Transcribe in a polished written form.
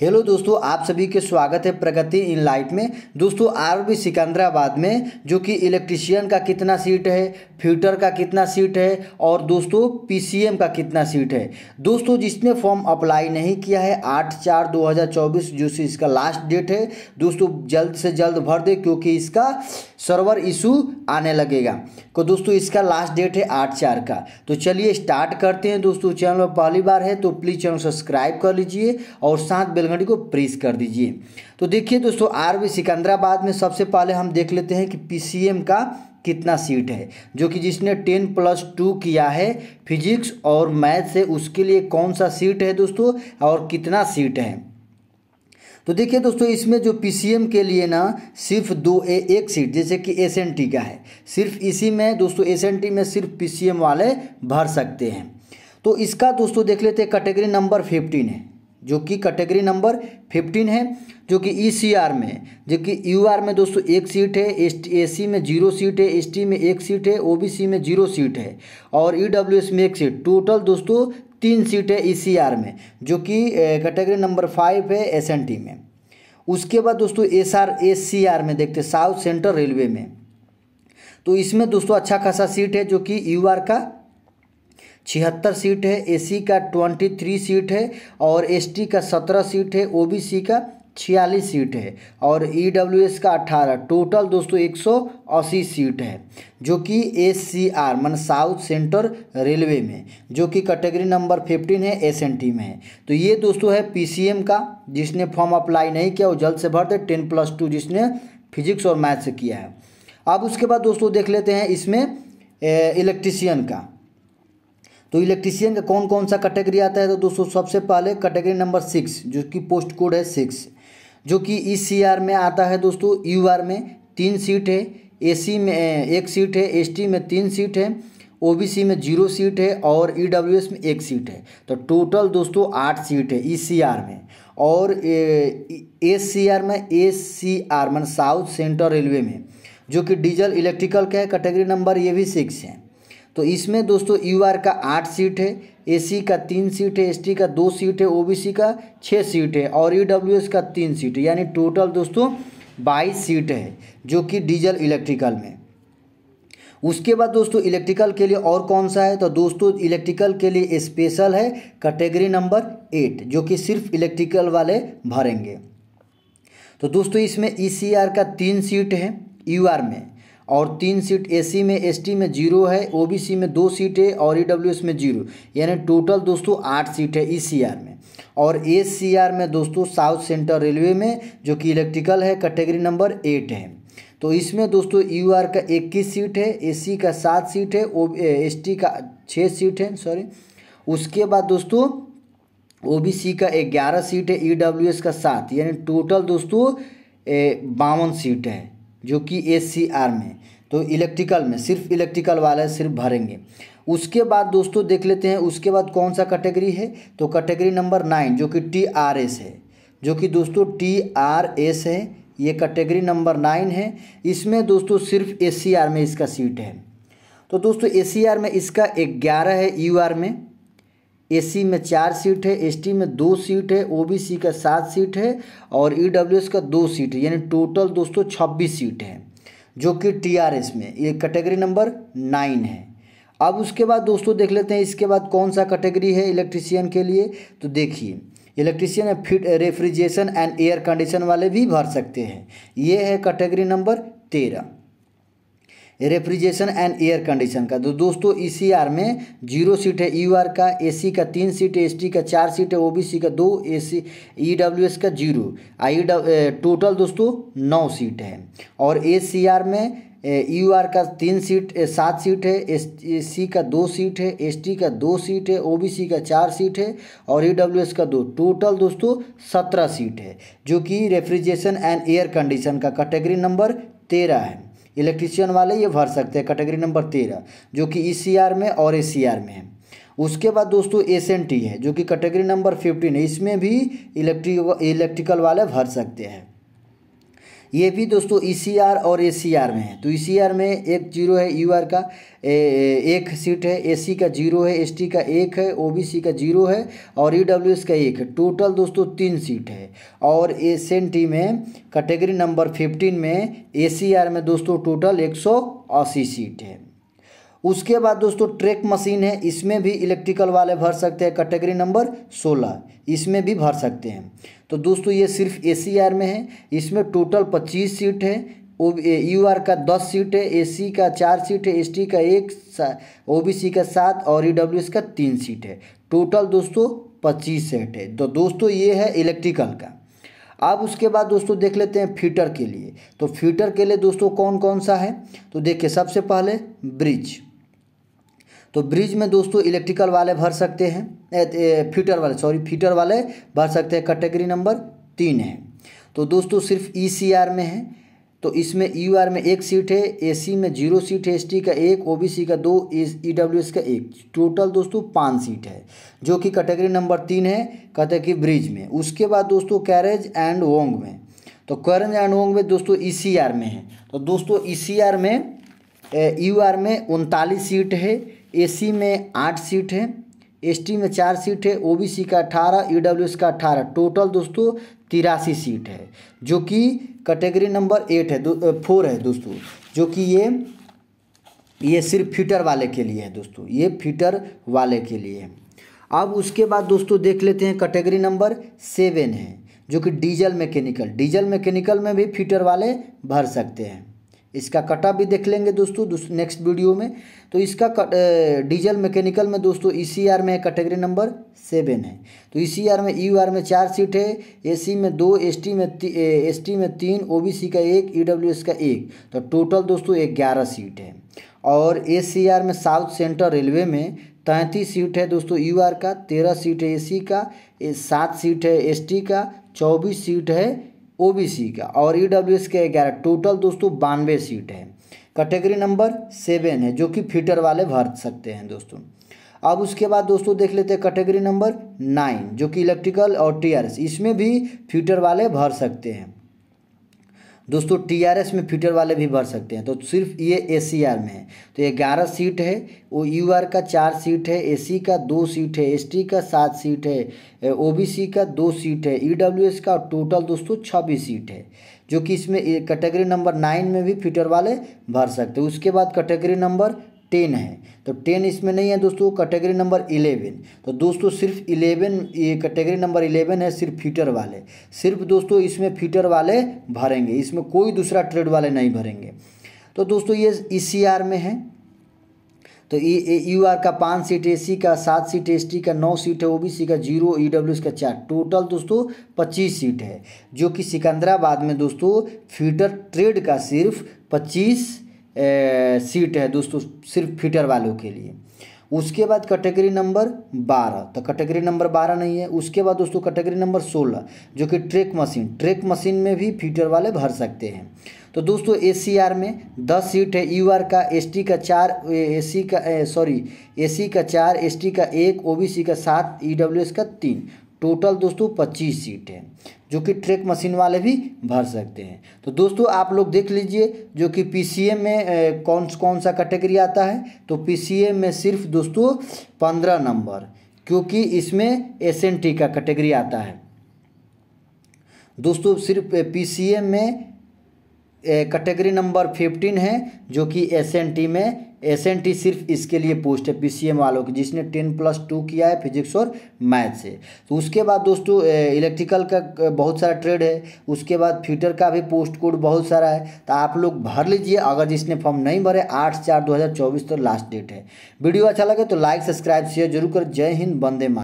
Hello दोस्तों, आप सभी के स्वागत है प्रगति इन लाइफ में। दोस्तों आरबी सिकंदराबाद में जो कि इलेक्ट्रीशियन का कितना सीट है, फ्यूटर का कितना सीट है और दोस्तों पीसीएम का कितना सीट है। दोस्तों जिसने फॉर्म अप्लाई नहीं किया है 8/4/2024 जो से इसका लास्ट डेट है, दोस्तों जल्द से जल्द भर दे क्योंकि इसका सर्वर इशू आने लगेगा। तो दोस्तों इसका लास्ट डेट है 8/4 का। तो चलिए स्टार्ट करते हैं। दोस्तों चैनल पर पहली बार है तो प्लीज़ चैनल सब्सक्राइब कर लीजिए और साथ बेल घंटी को प्रेस कर दीजिए। तो देखिए दोस्तों आरबी सिकंदराबाद में सबसे पहले हम देख लेते हैं कि पीसीएम का कितना सीट है, जो कि जिसने 10+2 किया है फिजिक्स और मैथ से, उसके लिए कौन सा सीट है दोस्तों और कितना सीट है। तो देखिए दोस्तों इसमें जो पीसीएम के लिए ना सिर्फ एक सीट, जैसे कि एसएनटी का है, सिर्फ इसी में दोस्तों एसएनटी में सिर्फ पीसीएम वाले भर सकते हैं। तो इसका दोस्तों देख लेते हैं, कैटेगरी नंबर 15 है जो कि कैटेगरी नंबर 15 है, जो कि ईसीआर में, जो कि यूआर में दोस्तों 1 सीट है, एससी में 0 सीट है, एसटी में 1 सीट है, ओबीसी में 0 सीट है और ईडब्ल्यूएस में 1 सीट। टोटल दोस्तों 3 सीट है ईसीआर में, जो कि कैटेगरी नंबर 5 है एसएनटी में। उसके बाद दोस्तों एससीआर में देखते हैं, साउथ सेंट्रल रेलवे में, तो इसमें दोस्तों अच्छा खासा सीट है, जो कि यूआर का 76 सीट है, एससी का 23 सीट है और एसटी का 17 सीट है, ओबीसी का 46 सीट है और ईडब्ल्यूएस का 18। टोटल दोस्तों 180 सीट है, जो कि एससीआर मान साउथ सेंटर रेलवे में, जो कि कैटेगरी नंबर 15 है, एसएनटी में है। तो ये दोस्तों है पीसीएम का, जिसने फॉर्म अप्लाई नहीं किया वो जल्द से भर दे, 10+2 जिसने फिजिक्स और मैथ से किया है। अब उसके बाद दोस्तों देख लेते हैं इसमें इलेक्ट्रीशियन का। तो इलेक्ट्रीशियन का कौन कौन सा कैटेगरी आता है, तो दोस्तों सबसे पहले कैटेगरी नंबर 6 जो कि पोस्ट कोड है 6, जो कि ईसीआर में आता है। दोस्तों यूआर में 3 सीट है, एससी में 1 सीट है, एसटी में 3 सीट है, ओबीसी में 0 सीट है और ईडब्ल्यूएस में 1 सीट है। तो टोटल दोस्तों 8 सीट है ईसीआर में और एससीआर में एससीआर मान साउथ सेंट्रल रेलवे में, जो कि डीजल इलेक्ट्रिकल का है, कैटेगरी नंबर ये भी 6 है। तो इसमें दोस्तों यूआर का 8 सीट है, एससी का 3 सीट है, एसटी का 2 सीट है, ओबीसी का 6 सीट है और ईडब्ल्यूएस का 3 सीट है, यानी टोटल दोस्तों 22 सीट है, जो कि डीजल इलेक्ट्रिकल में। उसके बाद दोस्तों इलेक्ट्रिकल के लिए और कौन सा है, तो दोस्तों इलेक्ट्रिकल के लिए स्पेशल है कैटेगरी नंबर 8 जो कि सिर्फ इलेक्ट्रिकल वाले भरेंगे। तो दोस्तों इसमें ईसीआर का 3 सीट है यूआर में और 3 सीट एससी में, एसटी में 0 है, ओबीसी में 2 सीट है और ईडब्ल्यूएस में 0, यानी टोटल दोस्तों 8 सीट है ईसीआर में। और एससीआर में दोस्तों साउथ सेंट्रल रेलवे में, जो कि इलेक्ट्रिकल है, कैटेगरी नंबर 8 है। तो इसमें दोस्तों यूआर का 21 सीट है, एससी का 7 सीट है, एसटी का 6 सीट है, उसके बाद दोस्तों ओबीसी का 11 सीट है, ईडब्ल्यूएस का 7, यानी टोटल दोस्तों 52 सीट है, जो कि एससीआर में। तो इलेक्ट्रिकल में सिर्फ इलेक्ट्रिकल वाले सिर्फ भरेंगे। उसके बाद दोस्तों देख लेते हैं उसके बाद कौन सा कैटेगरी है, तो कैटेगरी नंबर 9 जो कि टीआरएस है, जो कि दोस्तों टीआरएस है, ये कैटेगरी नंबर 9 है। इसमें दोस्तों सिर्फ एससीआर में इसका सीट है। तो दोस्तों एससीआर में इसका 11 है, यूआर में, एससी में 4 सीट है, एसटी में 2 सीट है, ओबीसी का 7 सीट है और ईडब्ल्यूएस का 2 सीट है, यानी टोटल दोस्तों 26 सीट है, जो कि टीआरएस में, ये कैटेगरी नंबर 9 है। अब उसके बाद दोस्तों देख लेते हैं इसके बाद कौन सा कैटेगरी है इलेक्ट्रीशियन के लिए। तो देखिए इलेक्ट्रीशियन में fit refrigeration and air condition वाले भी भर सकते हैं, ये है category number 13 refrigeration and air condition का। तो दोस्तों ईसीआर में 0 सीट है यूआर का, एससी का 3 सीट है, एसटी का 4 सीट है, ओबीसी का 2, ईडब्ल्यूएस का 0, टोटल दोस्तों 9 सीट है। और एससीआर में यूआर का 7 सीट है, एससी का 2 सीट है, एसटी का 2 सीट है, ओबीसी का 4 सीट है और ईडब्ल्यूएस का 2, टोटल दोस्तों 17 सीट है, जो कि रेफ्रिजरेशन एंड एयर कंडीशन का कैटेगरी नंबर 13 है। इलेक्ट्रीशियन वाले ये भर सकते हैं कैटेगरी नंबर 13 जो कि ईसीआर में और एसीआर में है। उसके बाद दोस्तों एसएनटी है, जो कि कैटेगरी नंबर 15 है, इसमें भी इलेक्ट्रिकल वाले भर सकते हैं। ये भी दोस्तों ECR और ACR में है। तो ECR में एक जीरो है, UR का एक सीट है, SC का जीरो है, ST का एक है, OBC का जीरो है और EWS का एक है। टोटल दोस्तों 3 सीट है। और SNT में कैटेगरी नंबर 15 में ACR में दोस्तों टोटल 180 सीट है। उसके बाद दोस्तों ट्रैक मशीन है, इसमें भी इलेक्ट्रिकल वाले भर सकते हैं, कैटेगरी नंबर 16 इसमें भी भर सकते हैं। तो दोस्तों ये सिर्फ ACR में है, इसमें टोटल 25 सीट है। UR का 10 सीट है, SC का 4 सीट है, ST का 1, OBC का 7 और EWS का 3 सीट है। टोटल दोस्तों 25 सीट है। तो दोस्तों ये है इलेक्ट्रिकल का। अब उसके बाद दोस्तों देख लेते हैं फीटर के लिए। तो फीटर के लिए दोस्तों कौन कौन सा है, तो देखिए सबसे पहले ब्रिज। तो ब्रिज में दोस्तों इलेक्ट्रिकल वाले भर सकते हैं, फीटर वाले भर सकते हैं, कैटेगरी नंबर 3 है। तो दोस्तों सिर्फ ECR में है, तो इसमें UR में 1 सीट है, AC में 0 सीट है, ST का 1, OBC का 2, EWS का 1, टोटल दोस्तों 5 सीट है जो कि कैटेगरी नंबर 3 है, कैटेगरी ब्रिज में। उसके बाद दोस्तों कैरेज एंड वोंग में, तो कैरेज एंड वोंग में दोस्तों ECR में है। तो दोस्तों ECR में UR में 39 सीट है, AC में 8 सीट है, ST में 4 सीट है, OBC का 18, EWS का 18, टोटल दोस्तों 83 सीट है जो कि कैटेगरी नंबर 8 है, 4 है दोस्तों, जो कि ये सिर्फ फीटर वाले के लिए है दोस्तों, ये फीटर वाले के लिए है। अब उसके बाद दोस्तों देख लेते हैं कैटेगरी नंबर 7 है जो कि डीजल मैकेनिकल। डीजल मैकेनिकल में भी फीटर वाले भर सकते हैं, इसका कटा भी देख लेंगे दोस्तों नेक्स्ट वीडियो में। तो इसका डीजल मैकेनिकल में दोस्तों ECR में कैटेगरी नंबर 7 है। तो ECR में UR में 4 सीट है, AC में 2, ST में 3, OBC का 1, EWS का 1, तो टोटल दोस्तों 11 सीट है। और ACR में साउथ सेंट्रल रेलवे में 33 सीट है दोस्तों, UR का 13 सीट है, AC का 7 सीट है, ST का 24 सीट है, OBC का और EWS के 11, टोटल दोस्तों 92 सीट है, कैटेगरी नंबर 7 है जो कि फीटर वाले भर सकते हैं दोस्तों। अब उसके बाद दोस्तों देख लेते हैं कैटेगरी नंबर 9 जो कि इलेक्ट्रिकल और TRS, इसमें भी फीटर वाले भर सकते हैं दोस्तों, TRS में फीटर वाले भी भर सकते हैं। तो सिर्फ ये ACR में है, तो ये 11 सीट है, वो UR का 4 सीट है, AC का 2 सीट है, ST का 7 सीट है, OBC का 2 सीट है, EWS का, टोटल दोस्तों 26 सीट है जो कि इसमें कैटेगरी नंबर 9 में भी फीटर वाले भर सकते हैं। उसके बाद कैटेगरी नंबर 10 है, तो 10 इसमें नहीं है दोस्तों, कैटेगरी नंबर 11। तो दोस्तों सिर्फ 11, ये कैटेगरी नंबर 11 है, सिर्फ फीटर वाले, सिर्फ दोस्तों इसमें फीटर वाले भरेंगे, इसमें कोई दूसरा ट्रेड वाले नहीं भरेंगे। तो दोस्तों ये ECR में है, तो UR का 5 सीट, AC का 7 सीट, ST का 9 सीट है, OBC का 0, EWS का 4, टोटल दोस्तों 25 सीट है जो कि सिकंदराबाद में दोस्तों फीटर ट्रेड का सिर्फ 25 सीट है दोस्तों, सिर्फ फीटर वालों के लिए। उसके बाद कैटेगरी नंबर 12, तो कैटेगरी नंबर 12 नहीं है। उसके बाद दोस्तों कैटेगरी नंबर 16 जो कि ट्रैक मशीन, ट्रैक मशीन में भी फीटर वाले भर सकते हैं। तो दोस्तों ACR में 10 सीट है, UR का, ST का 4, AC का 4, ST का 1, OBC का 7, EWS का 3, टोटल दोस्तों 25 सीट है जो कि ट्रैक मशीन वाले भी भर सकते हैं। तो दोस्तों आप लोग देख लीजिए जो कि PCM में कौन सा कैटेगरी आता है। तो PCM में सिर्फ दोस्तों 15 नंबर, क्योंकि इसमें SNT का कैटेगरी आता है दोस्तों, सिर्फ PCM में कैटेगरी नंबर 15 है जो कि SNT में, SNT सिर्फ इसके लिए पोस्ट है PCM वालों की, जिसने 10+2 किया है फिजिक्स और मैथ से। तो उसके बाद दोस्तों इलेक्ट्रिकल का बहुत सारा ट्रेड है, उसके बाद फीटर का भी पोस्ट कोड बहुत सारा है। तो आप लोग भर लीजिए, अगर जिसने फॉर्म नहीं भरे 8/4/2024 तो लास्ट डेट है। वीडियो अच्छा लगे तो लाइक, सब्सक्राइब, शेयर जरूर कर। जय हिंद, वंदे मातरम।